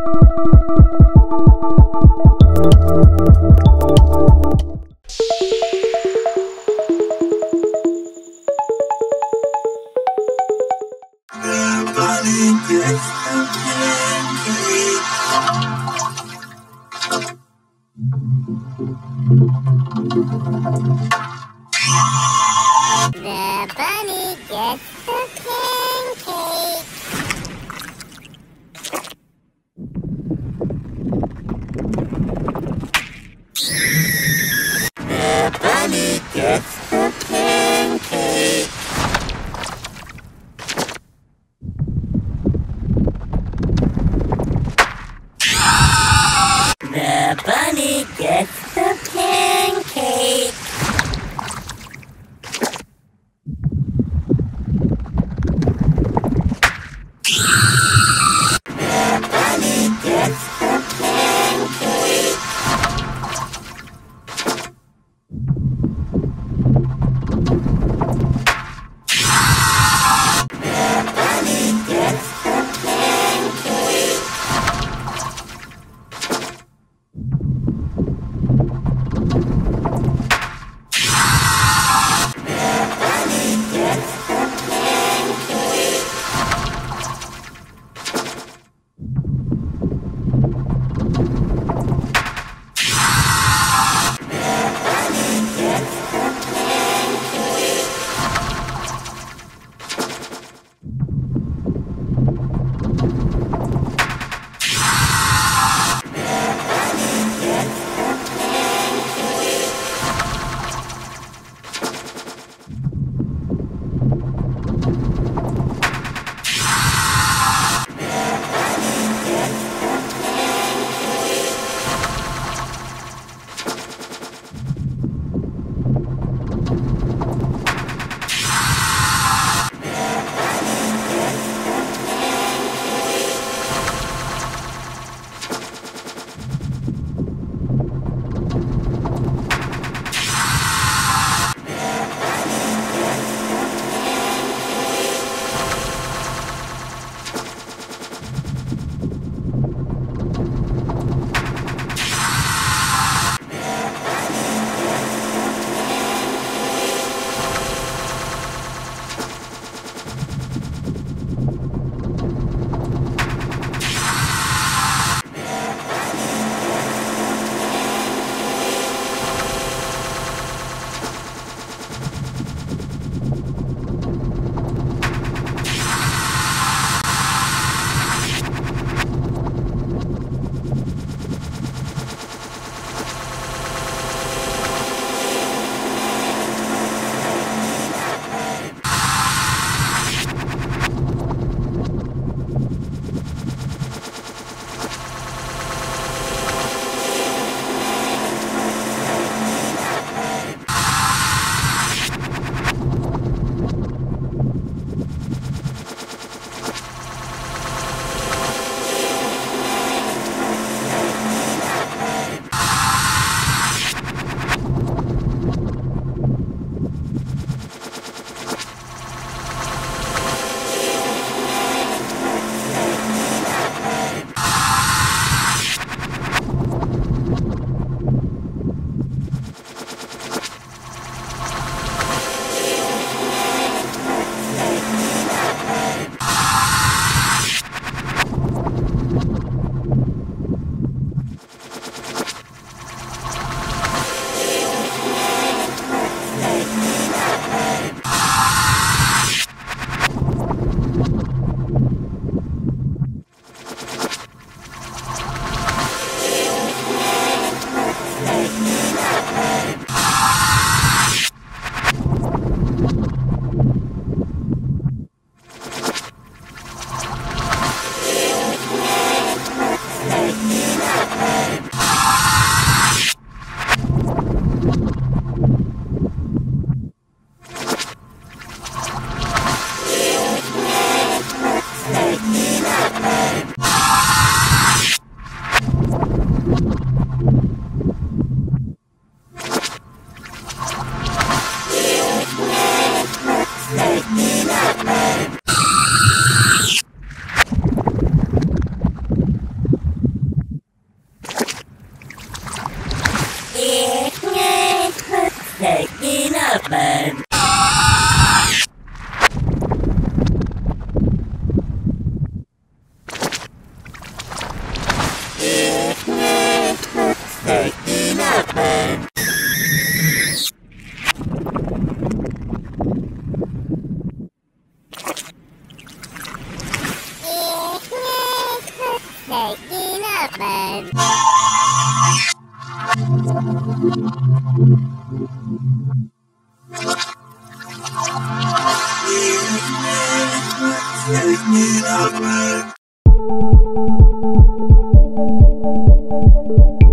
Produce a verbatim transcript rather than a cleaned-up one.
The bunny gets the pancake. The bunny gets the pancake. The bunny gets the pancake. making up man. Making up man.